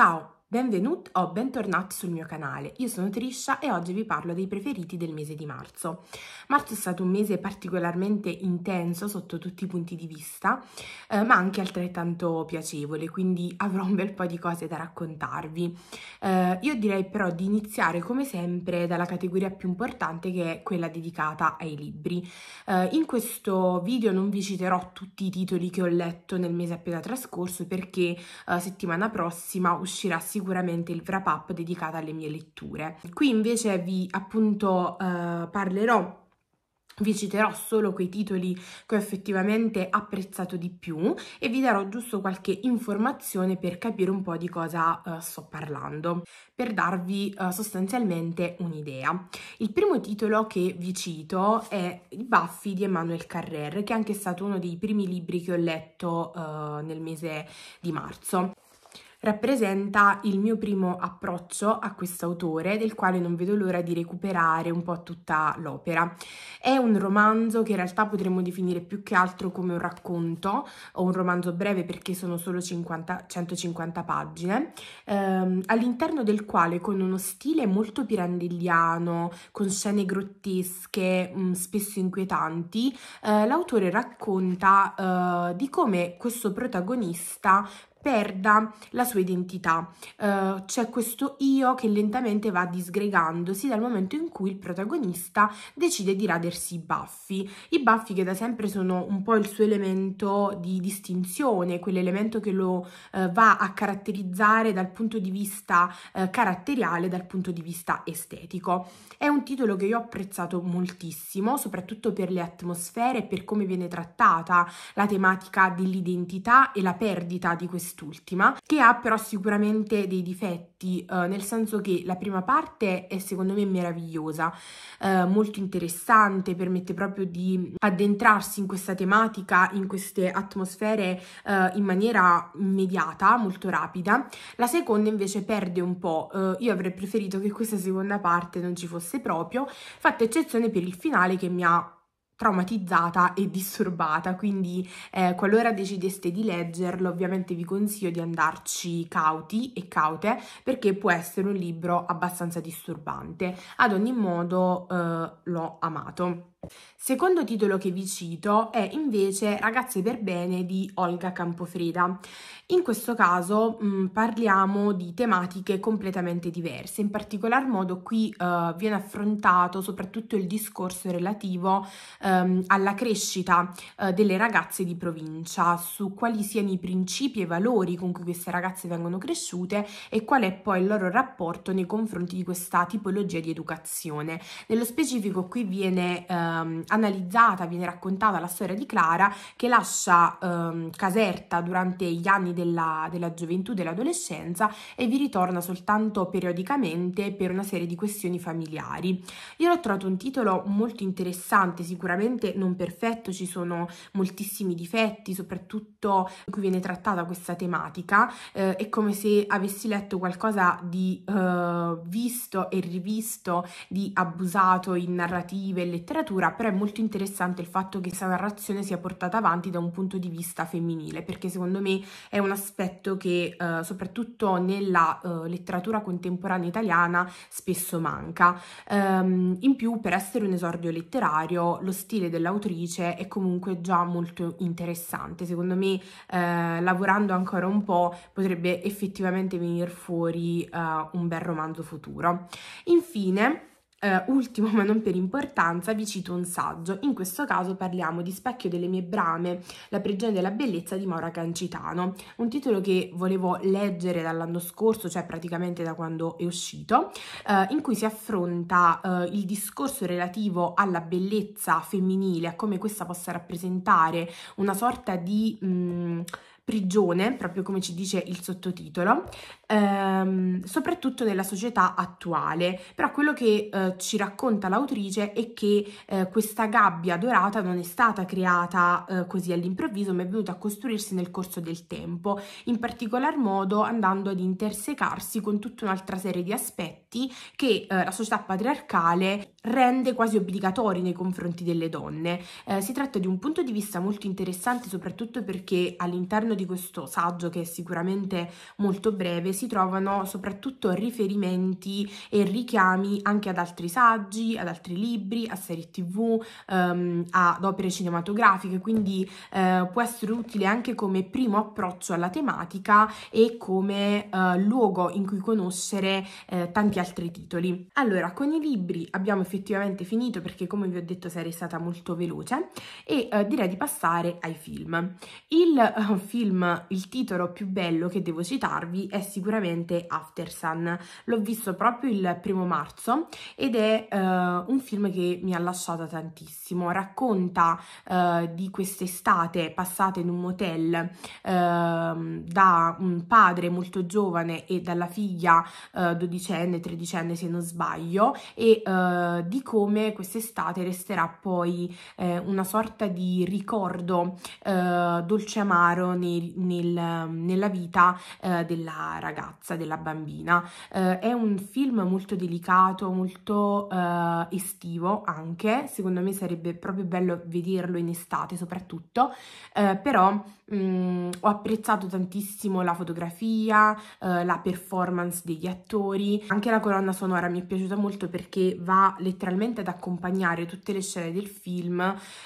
Ciao, benvenuti o bentornati sul mio canale, io sono Trisha e oggi vi parlo dei preferiti del mese di marzo. Marzo è stato un mese particolarmente intenso sotto tutti i punti di vista, ma anche altrettanto piacevole, quindi avrò un bel po' di cose da raccontarvi. Io direi però di iniziare come sempre dalla categoria più importante, che è quella dedicata ai libri. In questo video non vi citerò tutti i titoli che ho letto nel mese appena trascorso, perché settimana prossima uscirà sicuramente il wrap up dedicato alle mie letture. Qui invece vi citerò solo quei titoli che ho effettivamente apprezzato di più e vi darò giusto qualche informazione per capire un po' di cosa sto parlando, per darvi sostanzialmente un'idea. Il primo titolo che vi cito è I Baffi di Emmanuel Carrère, che è anche stato uno dei primi libri che ho letto nel mese di marzo. Rappresenta il mio primo approccio a quest'autore, del quale non vedo l'ora di recuperare un po' tutta l'opera. È un romanzo che in realtà potremmo definire più che altro come un racconto o un romanzo breve, perché sono solo 150 pagine, all'interno del quale, con uno stile molto pirandelliano, con scene grottesche, spesso inquietanti, l'autore racconta di come questo protagonista perda la sua identità. C'è questo io che lentamente va disgregandosi dal momento in cui il protagonista decide di radersi i baffi. I baffi che da sempre sono un po' il suo elemento di distinzione, quell'elemento che lo va a caratterizzare dal punto di vista caratteriale, dal punto di vista estetico. È un titolo che io ho apprezzato moltissimo, soprattutto per le atmosfere e per come viene trattata la tematica dell'identità e la perdita di questo, che ha però sicuramente dei difetti, nel senso che la prima parte è secondo me meravigliosa, molto interessante, permette proprio di addentrarsi in questa tematica, in queste atmosfere in maniera immediata, molto rapida. La seconda invece perde un po', io avrei preferito che questa seconda parte non ci fosse proprio, fatta eccezione per il finale che mi ha traumatizzata e disturbata, quindi qualora decideste di leggerlo ovviamente vi consiglio di andarci cauti e caute, perché può essere un libro abbastanza disturbante. Ad ogni modo l'ho amato. Secondo titolo che vi cito è invece Ragazze per bene di Olga Campofreda. In questo caso parliamo di tematiche completamente diverse, in particolar modo qui viene affrontato soprattutto il discorso relativo alla crescita delle ragazze di provincia, su quali siano i principi e i valori con cui queste ragazze vengono cresciute e qual è poi il loro rapporto nei confronti di questa tipologia di educazione. Nello specifico qui viene viene raccontata la storia di Clara, che lascia Caserta durante gli anni della gioventù, dell'adolescenza, e vi ritorna soltanto periodicamente per una serie di questioni familiari. Io l'ho trovato un titolo molto interessante, sicuramente non perfetto, ci sono moltissimi difetti, soprattutto in cui viene trattata questa tematica. È come se avessi letto qualcosa di visto e rivisto, di abusato in narrative e letteratura, però è molto interessante il fatto che questa narrazione sia portata avanti da un punto di vista femminile, perché secondo me è un aspetto che soprattutto nella letteratura contemporanea italiana spesso manca. In più, per essere un esordio letterario, lo stile dell'autrice è comunque già molto interessante. Secondo me lavorando ancora un po' potrebbe effettivamente venire fuori un bel romanzo futuro. Infine, ultimo ma non per importanza, vi cito un saggio. In questo caso parliamo di Specchio delle mie brame, la prigione della bellezza di Maura Cancitano, un titolo che volevo leggere dall'anno scorso, cioè praticamente da quando è uscito, in cui si affronta il discorso relativo alla bellezza femminile, a come questa possa rappresentare una sorta di prigione, proprio come ci dice il sottotitolo, soprattutto nella società attuale. Però quello che ci racconta l'autrice è che questa gabbia dorata non è stata creata così all'improvviso, ma è venuta a costruirsi nel corso del tempo, in particolar modo andando ad intersecarsi con tutta un'altra serie di aspetti che la società patriarcale rende quasi obbligatori nei confronti delle donne. Si tratta di un punto di vista molto interessante, soprattutto perché all'interno di questo saggio, che è sicuramente molto breve, si trovano soprattutto riferimenti e richiami anche ad altri saggi, ad altri libri, a serie TV, ad opere cinematografiche, quindi può essere utile anche come primo approccio alla tematica e come luogo in cui conoscere tanti altri titoli. Allora, con i libri abbiamo effettivamente finito, perché come vi ho detto sarei stata molto veloce, e direi di passare ai film. Il titolo più bello che devo citarvi è sicuramente Aftersun. L'ho visto proprio il 1 marzo ed è un film che mi ha lasciato tantissimo. Racconta di quest'estate passata in un motel da un padre molto giovane e dalla figlia 12enne, 13enne se non sbaglio, e di come quest'estate resterà poi una sorta di ricordo dolce amaro nella vita della ragazza, della bambina. È un film molto delicato, molto estivo anche, secondo me sarebbe proprio bello vederlo in estate soprattutto, però ho apprezzato tantissimo la fotografia, la performance degli attori, anche la colonna sonora mi è piaciuta molto, perché va letteralmente ad accompagnare tutte le scene del film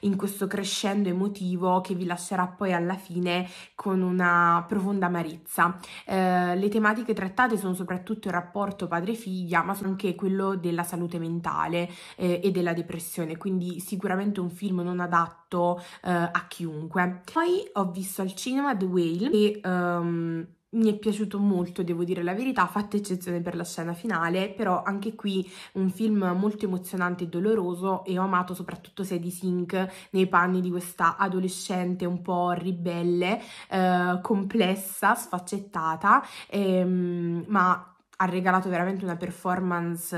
in questo crescendo emotivo che vi lascerà poi alla fine con una profonda amarezza. Le tematiche trattate sono soprattutto il rapporto padre-figlia, ma sono anche quello della salute mentale e della depressione, quindi sicuramente un film non adatto a chiunque. Poi ho visto al cinema The Whale e mi è piaciuto molto, devo dire la verità, fatta eccezione per la scena finale, però anche qui un film molto emozionante e doloroso, e ho amato soprattutto Sadie Sink nei panni di questa adolescente un po' ribelle, complessa, sfaccettata, ma ha regalato veramente una performance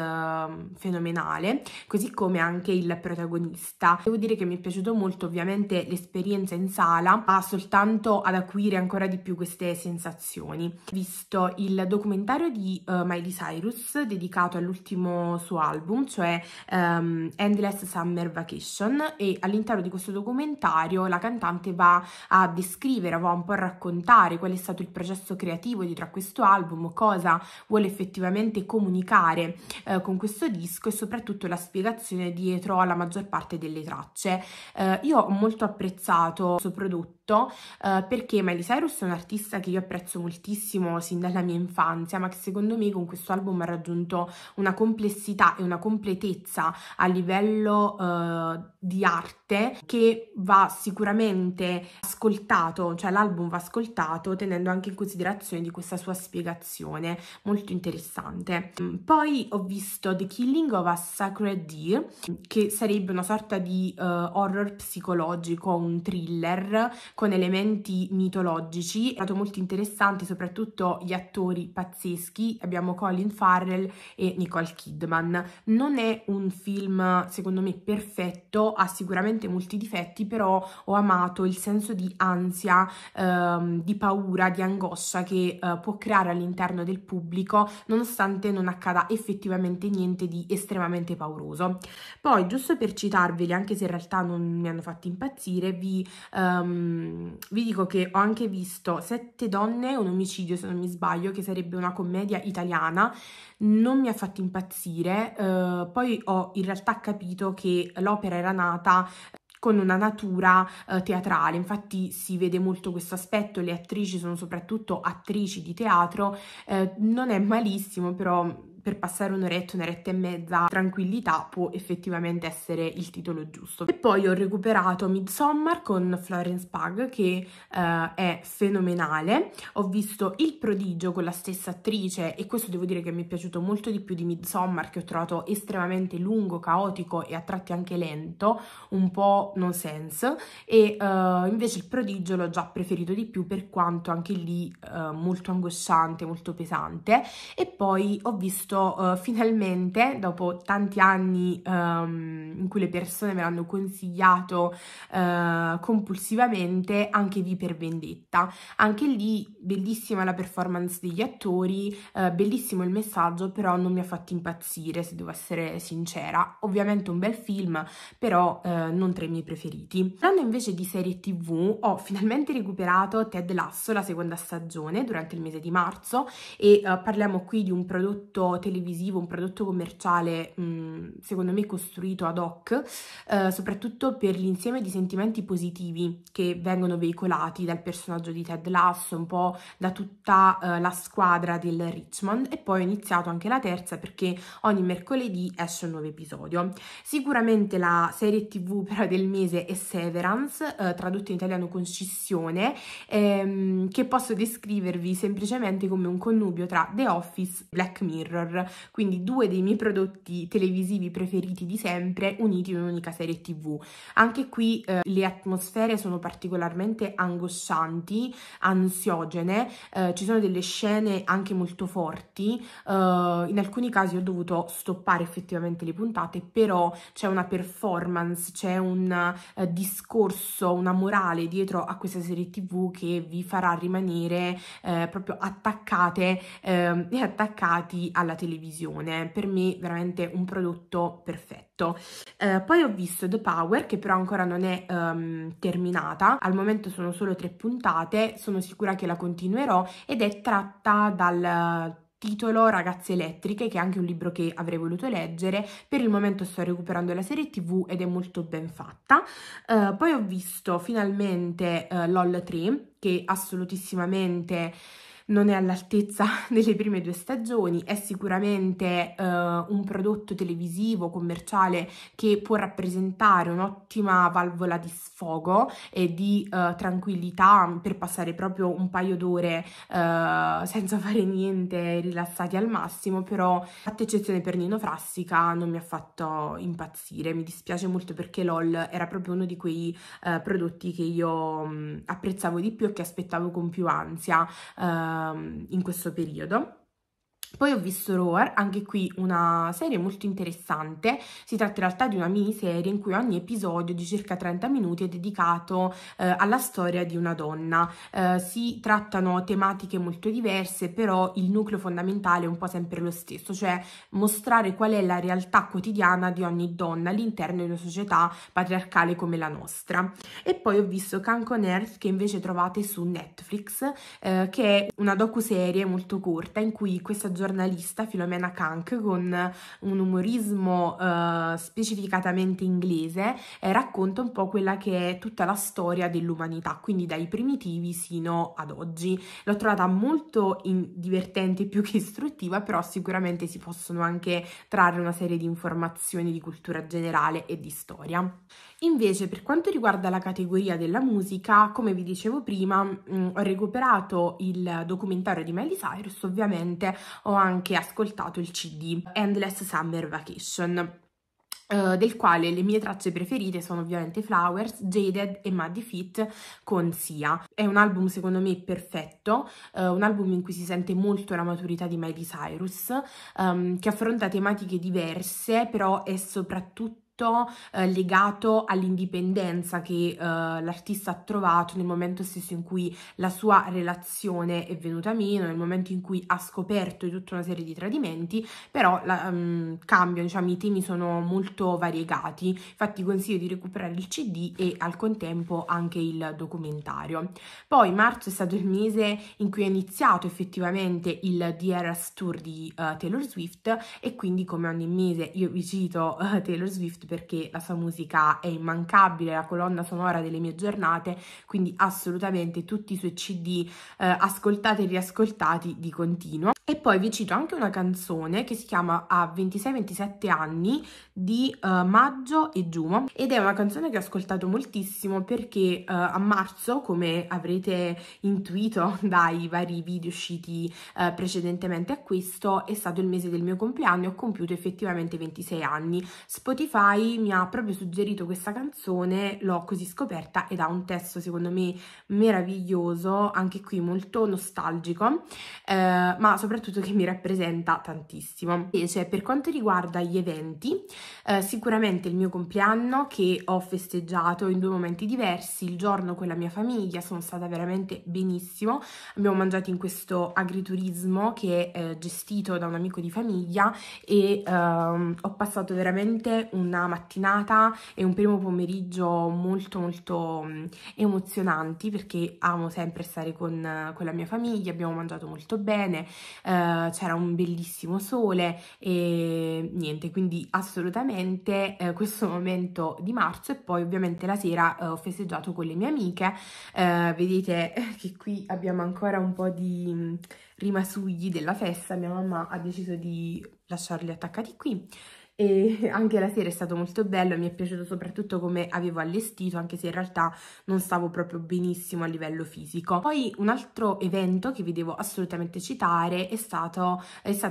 fenomenale, così come anche il protagonista. Devo dire che mi è piaciuto molto. Ovviamente l'esperienza in sala va soltanto ad acuire ancora di più queste sensazioni. Ho visto il documentario di Miley Cyrus dedicato all'ultimo suo album, cioè Endless Summer Vacation, e all'interno di questo documentario la cantante va a descrivere, va un po' a raccontare qual è stato il processo creativo dietro a questo album, cosa vuole effettivamente comunicare con questo disco, e soprattutto la spiegazione dietro alla maggior parte delle tracce. Io ho molto apprezzato questo prodotto, perché Miley Cyrus è un'artista che io apprezzo moltissimo sin dalla mia infanzia, ma che secondo me con questo album ha raggiunto una complessità e una completezza a livello di arte che va sicuramente ascoltato, cioè l'album va ascoltato tenendo anche in considerazione di questa sua spiegazione molto interessante. Poi ho visto The Killing of a Sacred Deer, che sarebbe una sorta di horror psicologico, un thriller con elementi mitologici. È stato molto interessante, soprattutto gli attori pazzeschi, abbiamo Colin Farrell e Nicole Kidman. Non è un film secondo me perfetto, ha sicuramente molti difetti, però ho amato il senso di ansia, di paura, di angoscia che può creare all'interno del pubblico, nonostante non accada effettivamente niente di estremamente pauroso. Poi, giusto per citarveli, anche se in realtà non mi hanno fatto impazzire, vi dico che ho anche visto Sette donne e un omicidio, se non mi sbaglio, che sarebbe una commedia italiana. Non mi ha fatto impazzire, poi ho in realtà capito che l'opera era nata con una natura teatrale, infatti si vede molto questo aspetto, le attrici sono soprattutto attrici di teatro. Non è malissimo, però per passare un'oretta, un'oretta e mezza tranquillità può effettivamente essere il titolo giusto. E poi ho recuperato Midsommar con Florence Pugh, che è fenomenale. Ho visto Il Prodigio con la stessa attrice, e questo devo dire che mi è piaciuto molto di più di Midsommar, che ho trovato estremamente lungo, caotico e a tratti anche lento, un po' nonsense, e invece Il Prodigio l'ho già preferito di più, per quanto anche lì molto angosciante, molto pesante. E poi ho visto hanno finalmente, dopo tanti anni in cui le persone me l'hanno consigliato compulsivamente, anche V per Vendetta. Anche lì bellissima la performance degli attori, bellissimo il messaggio, però non mi ha fatto impazzire, se devo essere sincera. Ovviamente un bel film, però non tra i miei preferiti. Parlando invece di serie TV, ho finalmente recuperato Ted Lasso, la seconda stagione, durante il mese di marzo, e parliamo qui di un prodotto televisivo, un prodotto commerciale secondo me costruito ad hoc, soprattutto per l'insieme di sentimenti positivi che vengono veicolati dal personaggio di Ted Lasso, un po' da tutta la squadra del Richmond. E poi ho iniziato anche la terza, perché ogni mercoledì esce un nuovo episodio. Sicuramente la serie TV però del mese è Severance, tradotto in italiano con scissione, che posso descrivervi semplicemente come un connubio tra The Office e Black Mirror, quindi due dei miei prodotti televisivi preferiti di sempre uniti in un'unica serie TV. Anche qui le atmosfere sono particolarmente angoscianti, ansiogene, ci sono delle scene anche molto forti, in alcuni casi ho dovuto stoppare effettivamente le puntate, però c'è una performance, c'è un discorso, una morale dietro a questa serie TV che vi farà rimanere proprio attaccate e attaccati alla televisione. Per me veramente un prodotto perfetto. Poi ho visto The Power, che però ancora non è terminata, al momento sono solo 3 puntate, sono sicura che la continuerò, ed è tratta dal titolo Ragazze Elettriche, che è anche un libro che avrei voluto leggere. Per il momento sto recuperando la serie TV ed è molto ben fatta. Poi ho visto finalmente LOL 3, che assolutissimamente non è all'altezza delle prime 2 stagioni, è sicuramente un prodotto televisivo commerciale che può rappresentare un'ottima valvola di sfogo e di tranquillità per passare proprio un paio d'ore senza fare niente, rilassati al massimo. Però, fatta eccezione per Nino Frassica, non mi ha fatto impazzire, mi dispiace molto, perché LOL era proprio uno di quei prodotti che io apprezzavo di più e che aspettavo con più ansia in questo periodo. Poi ho visto Roar, anche qui una serie molto interessante. Si tratta in realtà di una miniserie in cui ogni episodio di circa 30 minuti è dedicato alla storia di una donna. Si trattano tematiche molto diverse, però il nucleo fondamentale è un po' sempre lo stesso, cioè mostrare qual è la realtà quotidiana di ogni donna all'interno di una società patriarcale come la nostra. E poi ho visto Cancon Earth, che invece trovate su Netflix, che è una docuserie molto corta in cui questa giornalista Filomena Kank, con un umorismo specificatamente inglese, racconta un po' quella che è tutta la storia dell'umanità, quindi dai primitivi sino ad oggi. L'ho trovata molto divertente, più che istruttiva, però sicuramente si possono anche trarre una serie di informazioni di cultura generale e di storia. Invece, per quanto riguarda la categoria della musica, come vi dicevo prima, ho recuperato il documentario di Miley Cyrus, ovviamente ho anche ascoltato il CD Endless Summer Vacation, del quale le mie tracce preferite sono ovviamente Flowers, Jaded e Muddy Feet con Sia. È un album secondo me perfetto, un album in cui si sente molto la maturità di Miley Cyrus, che affronta tematiche diverse, però è soprattutto legato all'indipendenza che l'artista ha trovato nel momento stesso in cui la sua relazione è venuta meno, nel momento in cui ha scoperto di tutta una serie di tradimenti. Però cambia, diciamo, i temi sono molto variegati. Infatti consiglio di recuperare il CD e al contempo anche il documentario. Poi marzo è stato il mese in cui è iniziato effettivamente il The Eras Tour di Taylor Swift, e quindi come ogni mese io vi cito Taylor Swift, perché la sua musica è immancabile, è la colonna sonora delle mie giornate, quindi assolutamente tutti i suoi CD ascoltati e riascoltati di continuo. E poi vi cito anche una canzone che si chiama A 26-27 anni di Maggio e Giumo, ed è una canzone che ho ascoltato moltissimo, perché a marzo, come avrete intuito dai vari video usciti precedentemente a questo, è stato il mese del mio compleanno e ho compiuto effettivamente 26 anni. Spotify mi ha proprio suggerito questa canzone, l'ho così scoperta, ed ha un testo secondo me meraviglioso, anche qui molto nostalgico, ma soprattutto soprattutto che mi rappresenta tantissimo. Invece, per quanto riguarda gli eventi, sicuramente il mio compleanno, che ho festeggiato in due momenti diversi, il giorno con la mia famiglia, sono stata veramente benissimo, abbiamo mangiato in questo agriturismo che è gestito da un amico di famiglia e ho passato veramente una mattinata e un primo pomeriggio molto emozionanti, perché amo sempre stare con la mia famiglia, abbiamo mangiato molto bene, c'era un bellissimo sole e niente, quindi assolutamente questo momento di marzo. E poi ovviamente la sera ho festeggiato con le mie amiche, vedete che qui abbiamo ancora un po' di rimasugli della festa, mia mamma ha deciso di lasciarli attaccati qui. E anche la sera è stato molto bello, mi è piaciuto soprattutto come avevo allestito, anche se in realtà non stavo proprio benissimo a livello fisico. Poi un altro evento che vi devo assolutamente citare è stata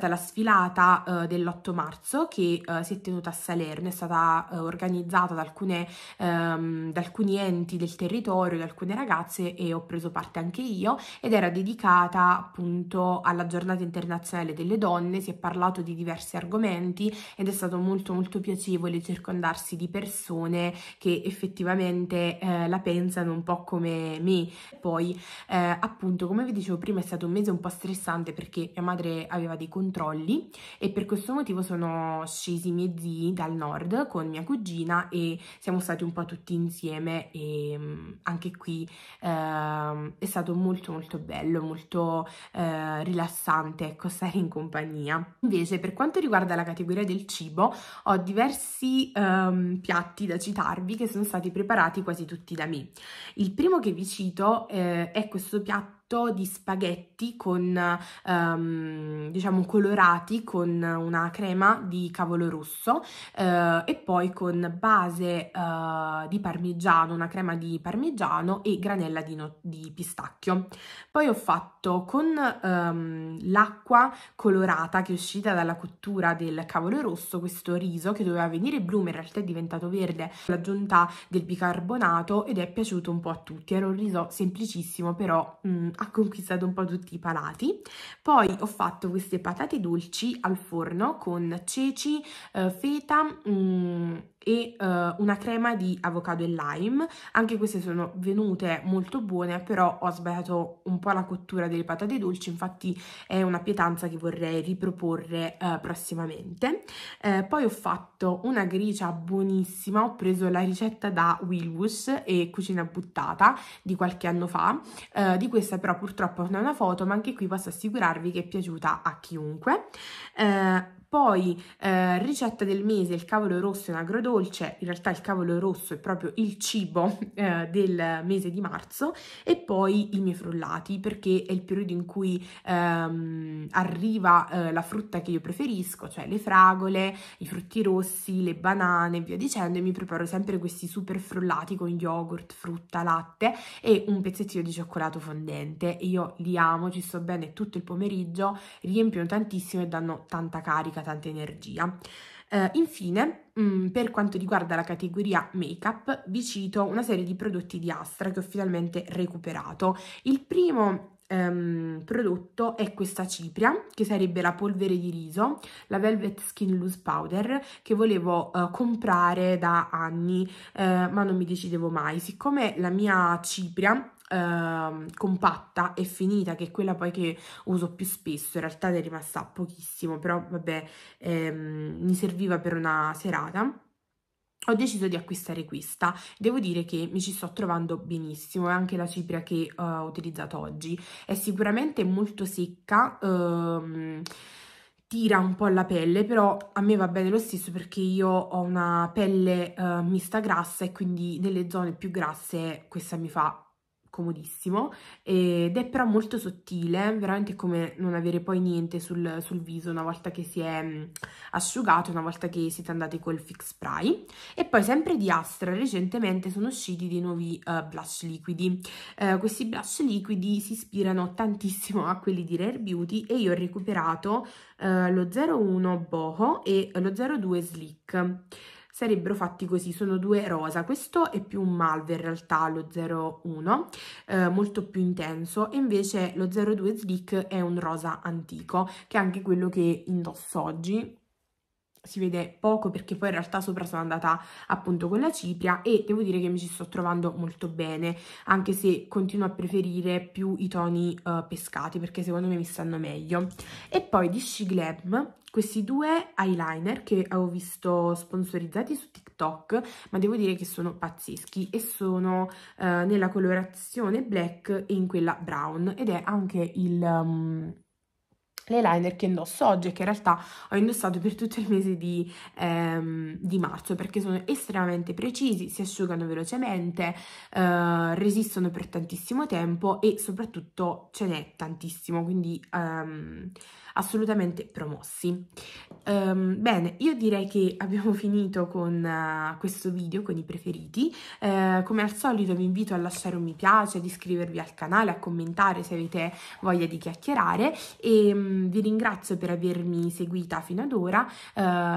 la sfilata dell'8 marzo che si è tenuta a Salerno, è stata organizzata da alcuni enti del territorio, da alcune ragazze, e ho preso parte anche io, ed era dedicata appunto alla giornata internazionale delle donne. Si è parlato di diversi argomenti ed è stato molto piacevole circondarsi di persone che effettivamente la pensano un po' come me. Poi appunto, come vi dicevo prima, è stato un mese un po' stressante perché mia madre aveva dei controlli e per questo motivo sono scesi i miei zii dal nord con mia cugina e siamo stati un po' tutti insieme, e anche qui è stato molto bello, molto rilassante, ecco, stare in compagnia. Invece per quanto riguarda la categoria del cibo, ho diversi piatti da citarvi che sono stati preparati quasi tutti da me. Il primo che vi cito è questo piatto di spaghetti con diciamo colorati con una crema di cavolo rosso e poi con base di parmigiano, una crema di parmigiano e granella di pistacchio. Poi ho fatto con l'acqua colorata che è uscita dalla cottura del cavolo rosso questo riso che doveva venire blu ma in realtà è diventato verde, l'aggiunta del bicarbonato, ed è piaciuto un po' a tutti. Era un riso semplicissimo, però ha conquistato un po' tutti i palati. Poi ho fatto queste patate dolci al forno con ceci, feta e una crema di avocado e lime. Anche queste sono venute molto buone, però ho sbagliato un po' la cottura delle patate dolci, infatti è una pietanza che vorrei riproporre prossimamente. Poi ho fatto una gricia buonissima, ho preso la ricetta da Will Wush e Cucina Buttata di qualche anno fa, di questa però purtroppo non è una foto, ma anche qui posso assicurarvi che è piaciuta a chiunque. Poi ricetta del mese, il cavolo rosso in agrodolce. In realtà il cavolo rosso è proprio il cibo del mese di marzo. E poi i miei frullati, perché è il periodo in cui arriva la frutta che io preferisco, cioè le fragole, i frutti rossi, le banane e via dicendo, e mi preparo sempre questi super frullati con yogurt, frutta, latte e un pezzettino di cioccolato fondente. E io li amo, ci sto bene tutto il pomeriggio, riempiono tantissimo e danno tanta carica, tanta energia. Infine, per quanto riguarda la categoria make-up, vi cito una serie di prodotti di Astra che ho finalmente recuperato. Il primo prodotto è questa cipria, che sarebbe la polvere di riso, la Velvet Skin Loose Powder, che volevo comprare da anni, ma non mi decidevo mai. Siccome la mia cipria compatta e finita, che è quella poi che uso più spesso, in realtà ne è rimasta pochissimo, però vabbè, mi serviva per una serata, ho deciso di acquistare questa. Devo dire che mi ci sto trovando benissimo, è anche la cipria che ho utilizzato oggi. È sicuramente molto secca, tira un po' la pelle, però a me va bene lo stesso perché io ho una pelle mista grassa e quindi nelle zone più grasse questa mi fa comodissimo, ed è però molto sottile, veramente come non avere poi niente sul viso una volta che si è asciugato, una volta che siete andati col fix spray. E poi sempre di Astra recentemente sono usciti dei nuovi blush liquidi. Questi blush liquidi si ispirano tantissimo a quelli di Rare Beauty e io ho recuperato lo 01 Boho e lo 02 Slick. sarebbero fatti così, sono due rosa, questo è più un malve in realtà, lo 01, molto più intenso, e invece lo 02 Slick è un rosa antico, che è anche quello che indosso oggi. Si vede poco perché poi in realtà sopra sono andata appunto con la cipria e devo dire che mi ci sto trovando molto bene, anche se continuo a preferire più i toni pescati perché secondo me mi stanno meglio. E poi di She Glam questi due eyeliner che avevo visto sponsorizzati su TikTok, ma devo dire che sono pazzeschi e sono nella colorazione black e in quella brown, ed è anche il... l'eyeliner che indosso oggi e che in realtà ho indossato per tutto il mese di marzo, perché sono estremamente precisi, si asciugano velocemente, resistono per tantissimo tempo e soprattutto ce n'è tantissimo, quindi assolutamente promossi. Bene, io direi che abbiamo finito con questo video, con i preferiti. Come al solito vi invito a lasciare un mi piace, ad iscrivervi al canale, a commentare se avete voglia di chiacchierare e vi ringrazio per avermi seguita fino ad ora,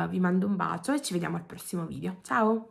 vi mando un bacio e ci vediamo al prossimo video. Ciao!